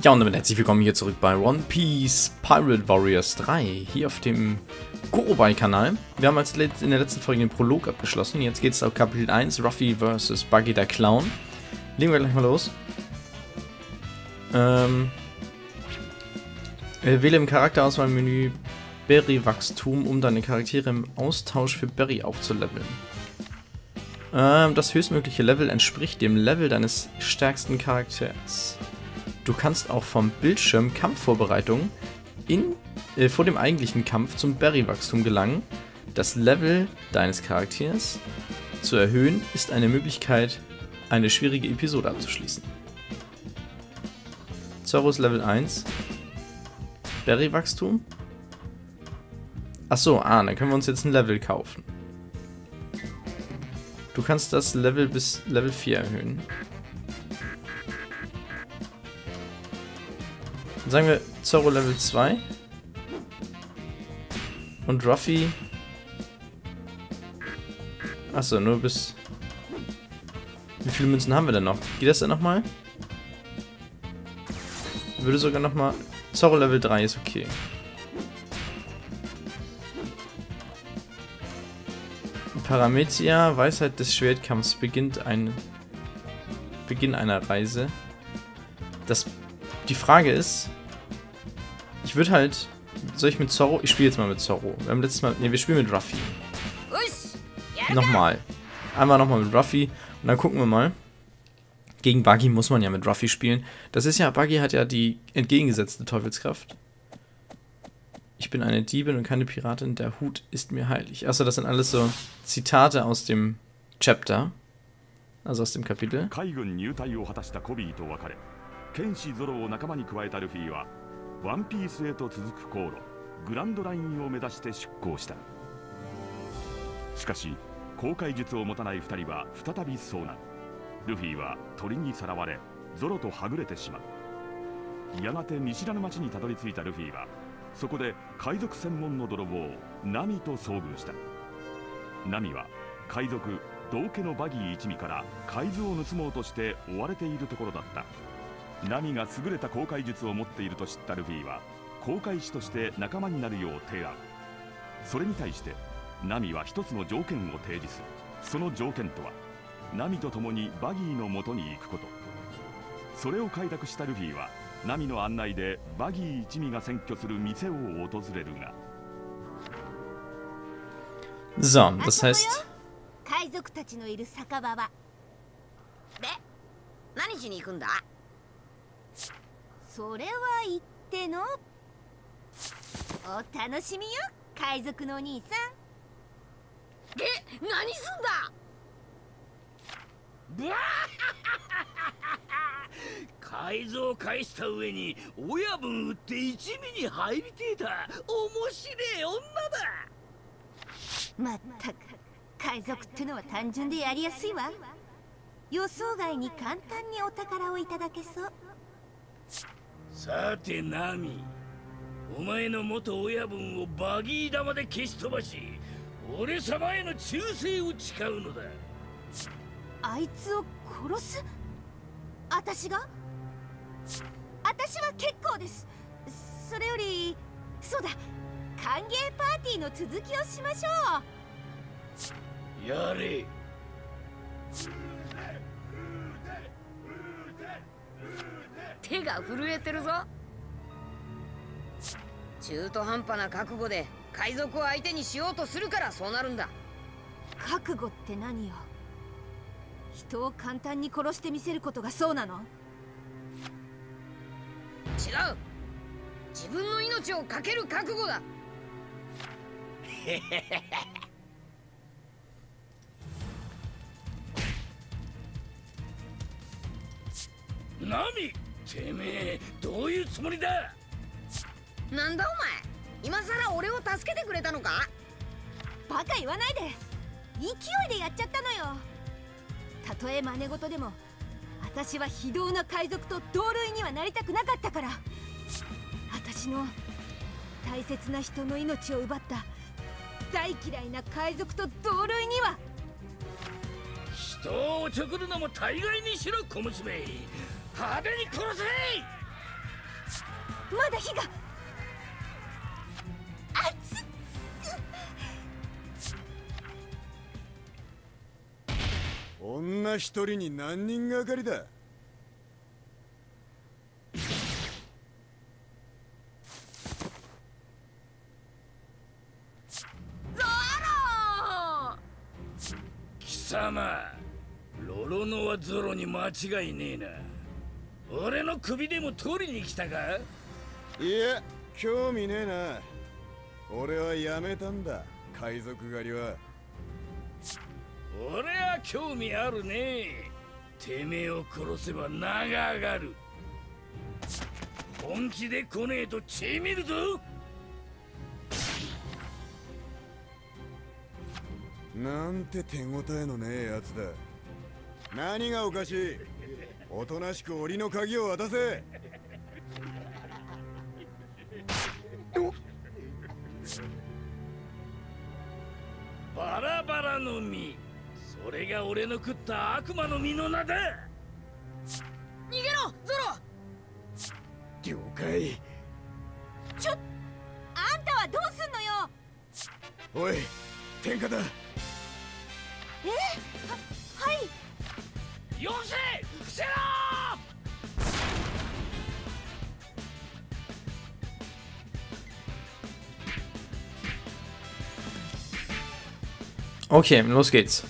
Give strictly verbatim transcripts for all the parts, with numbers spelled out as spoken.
Ja, und damit herzlich willkommen hier zurück bei One Piece Pirate Warriors drei, hier auf dem Gorobai-Kanal. Wir haben als in der letzten Folge den Prolog abgeschlossen. Jetzt geht es auf Kapitel eins, Ruffy versus. Buggy der Clown. Legen wir gleich mal los. Ähm, wähle im Charakterauswahlmenü Berry-Wachstum, um deine Charaktere im Austausch für Berry aufzuleveln. Ähm, das höchstmögliche Level entspricht dem Level deines stärksten Charakters. Du kannst auch vom Bildschirm Kampfvorbereitung in, äh, vor dem eigentlichen Kampf zum Berry-Wachstum gelangen. Das Level deines Charakters zu erhöhen ist eine Möglichkeit, eine schwierige Episode abzuschließen. Zoros Level eins. Berry-Wachstum. Achso, ah, dann können wir uns jetzt ein Level kaufen. Du kannst das Level bis Level vier erhöhen. Sagen wir Zoro Level zwei und Ruffy. Achso, nur bis. Wie viele Münzen haben wir denn noch? Geht das denn nochmal? Ich würde sogar nochmal. Zoro Level drei ist okay. Paramezia, Weisheit des Schwertkampfs, beginnt ein. Beginn einer Reise. Das. Die Frage ist. Ich würde halt. Soll ich mit Zoro? Ich spiele jetzt mal mit Zoro. Wir haben letztes Mal. Ne, wir spielen mit Ruffy. Nochmal. Einmal nochmal mit Ruffy. Und dann gucken wir mal. Gegen Buggy muss man ja mit Ruffy spielen. Das ist ja. Buggy hat ja die entgegengesetzte Teufelskraft. Ich bin eine Diebin und keine Piratin. Der Hut ist mir heilig. Achso, das sind alles so Zitate aus dem Chapter. Also aus dem Kapitel. Namiが優れた航海術を持っていると知ったルフィは航海士として仲間になるよう提案。それに対してナミは一つの条件を提示する。その条件とはナミと共にバギーの元に行くこと。それを快諾したルフィはナミの案内でバギー一味が占拠する店を訪れるが。So, das heißt 海賊たちのいる酒場は。で、何しに行くんだ？ それは言ってのお楽しみよ海賊のお兄さんで何すんだ改造返した上に親分売って一味に入りてえだ面白え女だまったく海賊ってのは単純でやりやすいわ予想外に簡単にお宝をいただけそう さてナミ、お前の元親分をバギー玉で消し飛ばし、俺様への忠誠を誓うのだ。あいつを殺す？私が？私は結構です。それより、そうだ、歓迎パーティーの続きをしましょう。やれ。 手が震えてるぞ中途半端な覚悟で海賊を相手にしようとするからそうなるんだ覚悟って何よ人を簡単に殺してみせることがそうなの違う自分の命をかける覚悟だへへへへ Nami! てめえ、どういうつもりだなんだお前、今さら俺を助けてくれたのかバカ言わないで、勢いでやっちゃったのよたとえ真似事でも、私は非道な海賊と同類にはなりたくなかったから私の大切な人の命を奪った大嫌いな海賊と同類には人を作るのも大概にしろ小娘派手に殺せまだ火が熱っ女一人に何人がかりだロロノはゾロに間違いねえな俺の首でも取りに来たかいや興味ねえな俺はやめたんだ海賊狩りは俺は興味あるねてめえを殺せば名が上がる本気で来ねえと血見るぞなんて手応えのねえやつだ何がおかしいおとなしく檻の鍵を渡せバラバラの実それが俺の食った悪魔の実の名だ逃げろゾロ了解ちょっあんたはどうすんのよおい天下だえははいよせ伏せろOkay, los geht's.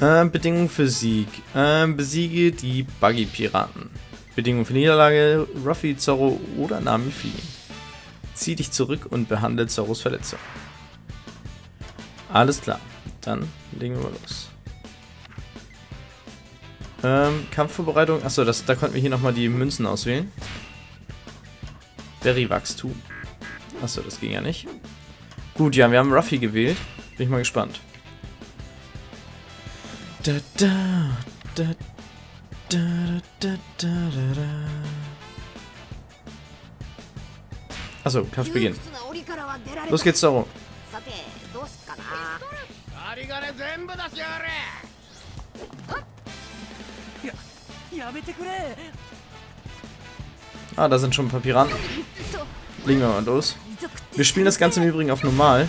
Ähm, Bedingung für Sieg. Ähm, besiege die Buggy-Piraten. Bedingung für Niederlage, Ruffy, Zoro oder Nami fliehen. Zieh dich zurück und behandle Zoros Verletzung. Alles klar, dann legen wir los. Ähm, Kampfvorbereitung. Achso, das, da konnten wir hier nochmal die Münzen auswählen. Berry-Wachstum. Achso, das ging ja nicht. Gut, ja, wir haben Ruffy gewählt. Bin ich mal gespannt. Da, da, da, da, da, da, da. Achso, Kampf beginnt. Los geht's darum. Ah, da sind schon ein paar Piraten. Legen wir mal los. Wir spielen das Ganze im Übrigen auf normal.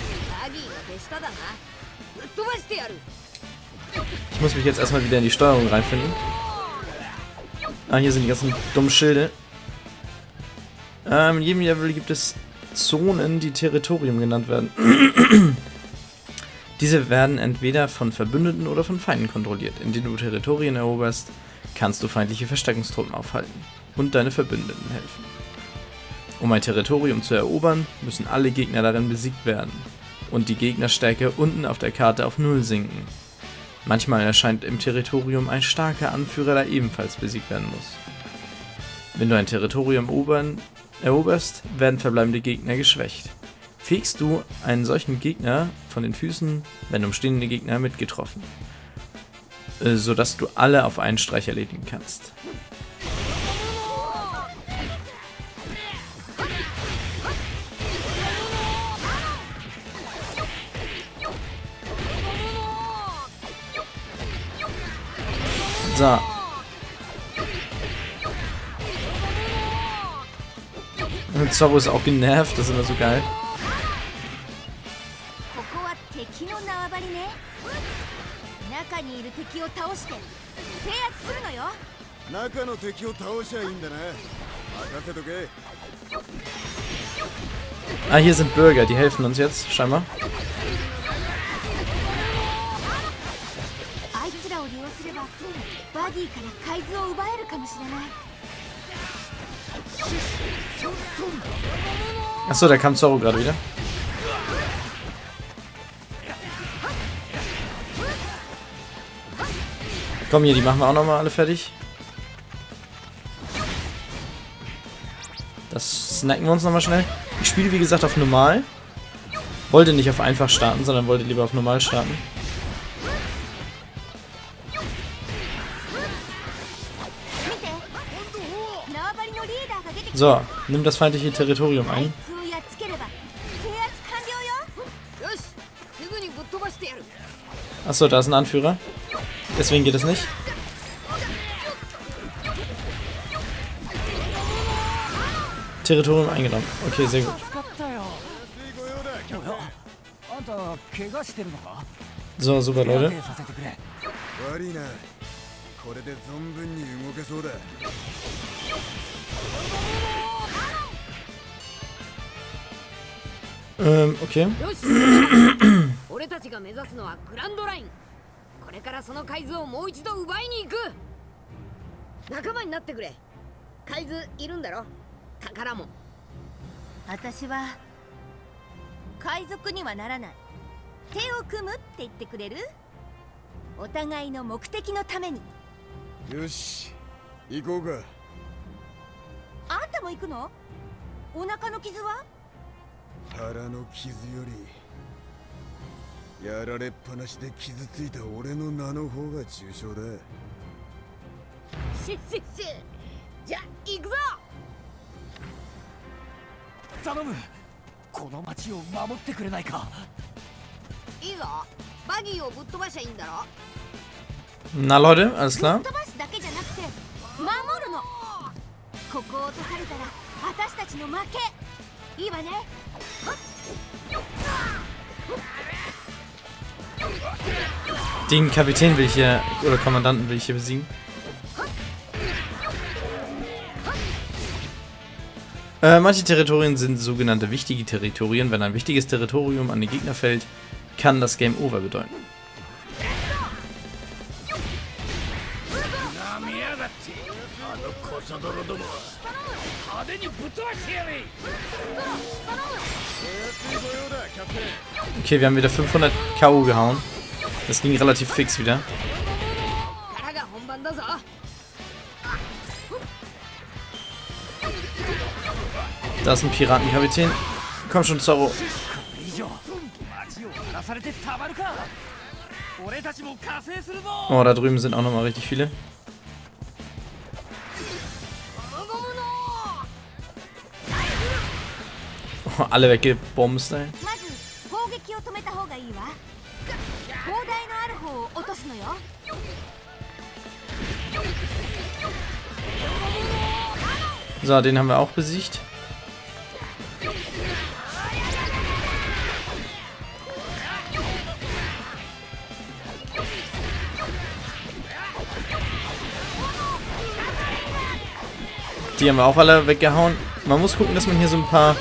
Ich muss mich jetzt erstmal wieder in die Steuerung reinfinden. Ah, hier sind die ganzen dummen Schilde. Ähm, in jedem Level gibt es Zonen, die Territorium genannt werden. Diese werden entweder von Verbündeten oder von Feinden kontrolliert. Indem du Territorien eroberst, kannst du feindliche Verstärkungstruppen aufhalten und deine Verbündeten helfen. Um ein Territorium zu erobern, müssen alle Gegner darin besiegt werden und die Gegnerstärke unten auf der Karte auf null sinken. Manchmal erscheint im Territorium ein starker Anführer, der ebenfalls besiegt werden muss. Wenn du ein Territorium erobern, eroberst, werden verbleibende Gegner geschwächt. Fegst du einen solchen Gegner von den Füßen, werden umstehende Gegner mitgetroffen, sodass du alle auf einen Streich erledigen kannst. So. Und Zoro ist auch genervt, das ist immer so geil. Ah, hier sind Bürger, die helfen uns jetzt, scheinbar. Achso, da kam Zoro gerade wieder. Komm hier, die machen wir auch nochmal alle fertig. Das snacken wir uns nochmal schnell. Ich spiele wie gesagt auf normal. Wollte nicht auf einfach starten, sondern wollte lieber auf normal starten. So, nimm das feindliche Territorium ein. Achso, da ist ein Anführer. Deswegen geht es nicht. Territorium eingenommen. Okay, sehr gut. So, super, Leute. Ähm, okay. Na Leute, alles klar. Den Kapitän will ich hier, oder Kommandanten will ich hier besiegen. Äh, manche Territorien sind sogenannte wichtige Territorien. Wenn ein wichtiges Territorium an den Gegner fällt, kann das Game Over bedeuten. Okay, wir haben wieder fünfhundert K O gehauen. Das ging relativ fix wieder. Da ist ein Piratenkapitän. Komm schon, Zoro. Oh, da drüben sind auch nochmal richtig viele. Oh, alle weggebomst, ey. So, den haben wir auch besiegt. Die haben wir auch alle weggehauen. Man muss gucken, dass man hier so ein paar,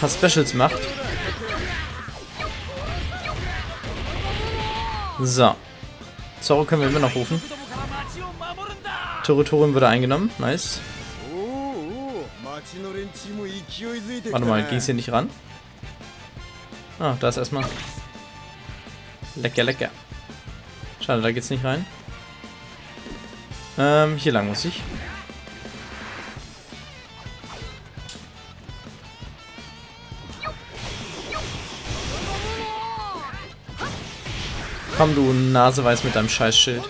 paar Specials macht. So. Zoro können wir immer noch rufen. Territorium wurde eingenommen. Nice. Warte mal, ging es hier nicht ran? Ah, da ist erstmal. Lecker, lecker. Schade, da geht's nicht rein. Ähm, hier lang muss ich. Komm, du Naseweiß mit deinem Scheißschild.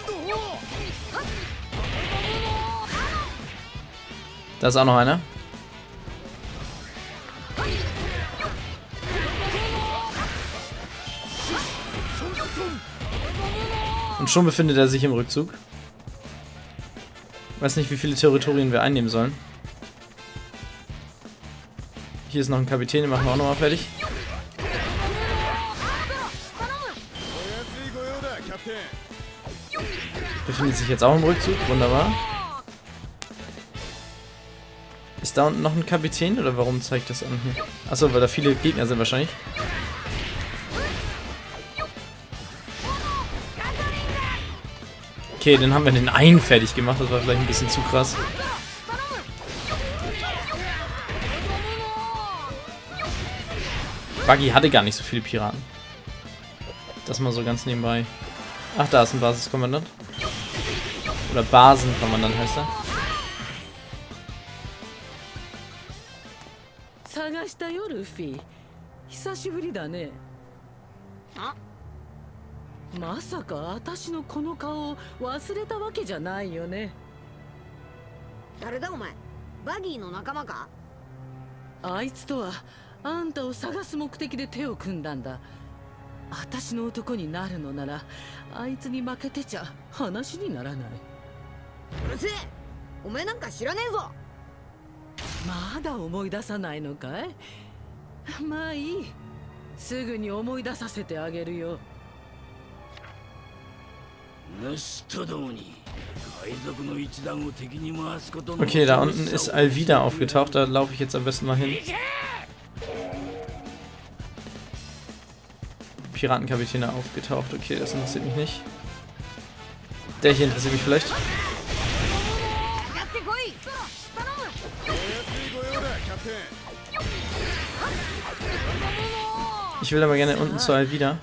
Da ist auch noch einer. Und schon befindet er sich im Rückzug. Weiß nicht, wie viele Territorien wir einnehmen sollen. Hier ist noch ein Kapitän, den machen wir auch nochmal fertig. Befindet sich jetzt auch im Rückzug, wunderbar. Ist da unten noch ein Kapitän oder warum zeigt das an? Achso, weil da viele Gegner sind wahrscheinlich. Okay, dann haben wir den einen fertig gemacht, das war vielleicht ein bisschen zu krass. Buggy hatte gar nicht so viele Piraten. Das mal so ganz nebenbei. Ach, da ist ein Basiskommandant. Oder Basenkommandant heißt er. 私の男になるのなら、あいつに負けてちゃ話にならない。うるせえ。お前なんか知らねえぞ。まだ思い出さないのかい？まあいい。すぐに思い出させてあげるよ。主と共に。 Okay, da unten ist Alvida aufgetaucht, da laufe ich jetzt am besten mal hin. Piratenkapitäne aufgetaucht, okay, das interessiert mich nicht. Der hier interessiert mich vielleicht. Ich will aber gerne unten zu Alvida.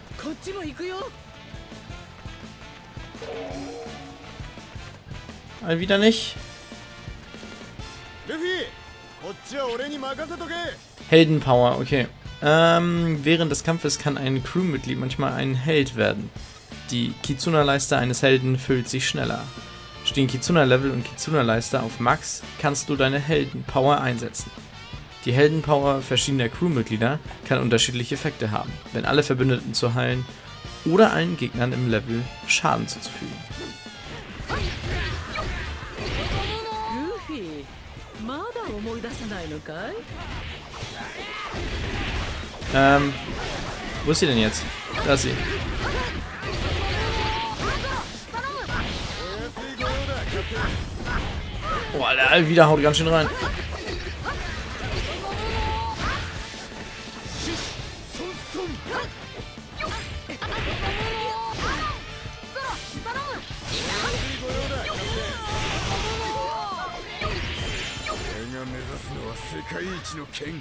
Alvida nicht. Heldenpower, okay. Ähm, während des Kampfes kann ein Crewmitglied manchmal ein Held werden. Die Kitsuna-Leiste eines Helden füllt sich schneller. Stehen Kitsuna-Level und Kitsuna-Leiste auf Max, kannst du deine Heldenpower einsetzen. Die Heldenpower verschiedener Crewmitglieder kann unterschiedliche Effekte haben, wenn alle Verbündeten zu heilen oder allen Gegnern im Level Schaden zuzufügen. Ähm, wo ist sie denn jetzt? Da ist sie. Oh, Alter, Alvida haut ganz schön rein. Okay,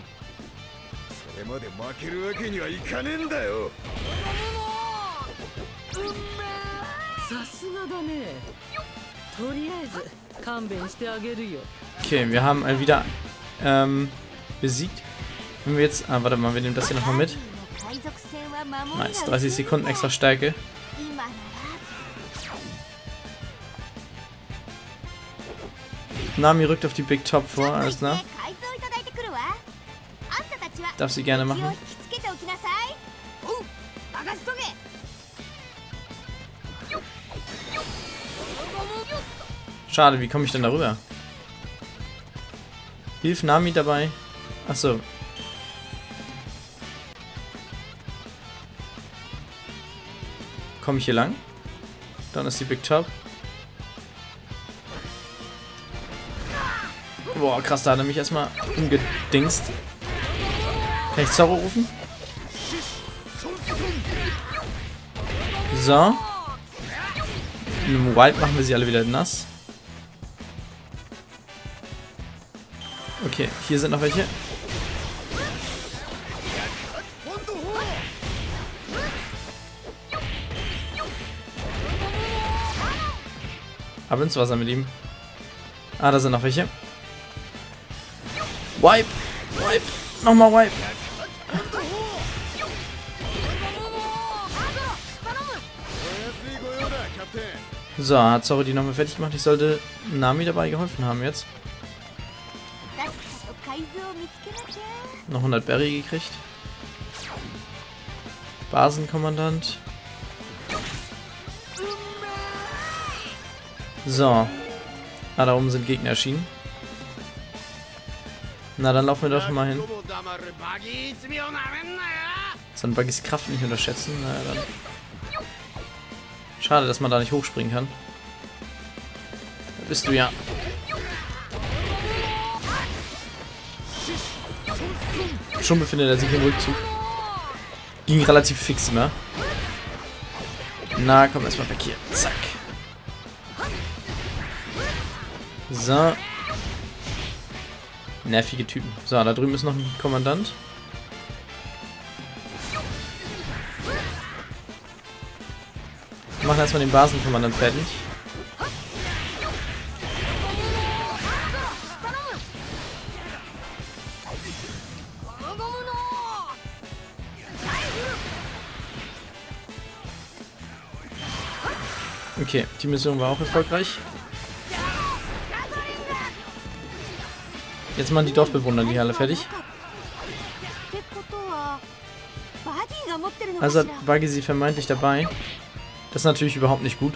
wir haben Alvida ähm, besiegt. Wenn wir jetzt. Ah, warte mal, wir nehmen das hier nochmal mit. Nice, dreißig Sekunden extra Stärke. Nami rückt auf die Big Top vor, alles klar. Darf sie gerne machen. Schade, wie komme ich denn darüber? Hilf Nami dabei. Achso. Komme ich hier lang? Dann ist die Big Top. Boah, krass, da hat er mich erstmal umgedingst. Kann ich Zoro rufen? So. Im Wild machen wir sie alle wieder nass. Okay, hier sind noch welche. Ab ins Wasser mit ihm. Ah, da sind noch welche. Wipe! Wipe! Nochmal wipe! So, hat Zoro die nochmal fertig gemacht. Ich sollte Nami dabei geholfen haben jetzt. Noch hundert Berry gekriegt. Basenkommandant. So. Ah, da oben sind Gegner erschienen. Na, dann laufen wir doch schon mal hin. Sollen Buggys Kraft nicht unterschätzen? Naja, dann. Schade, dass man da nicht hochspringen kann. Da bist du ja. Schon befindet er sich im Rückzug. Ging relativ fix immer. Na, komm, erstmal weg hier. Zack. So. Nervige Typen. So, da drüben ist noch ein Kommandant. Wir machen erstmal den Basenkommandant fertig. Okay, die Mission war auch erfolgreich. Jetzt machen die Dorfbewohner die Halle fertig. Also hat Buggy sie vermeintlich dabei. Das ist natürlich überhaupt nicht gut.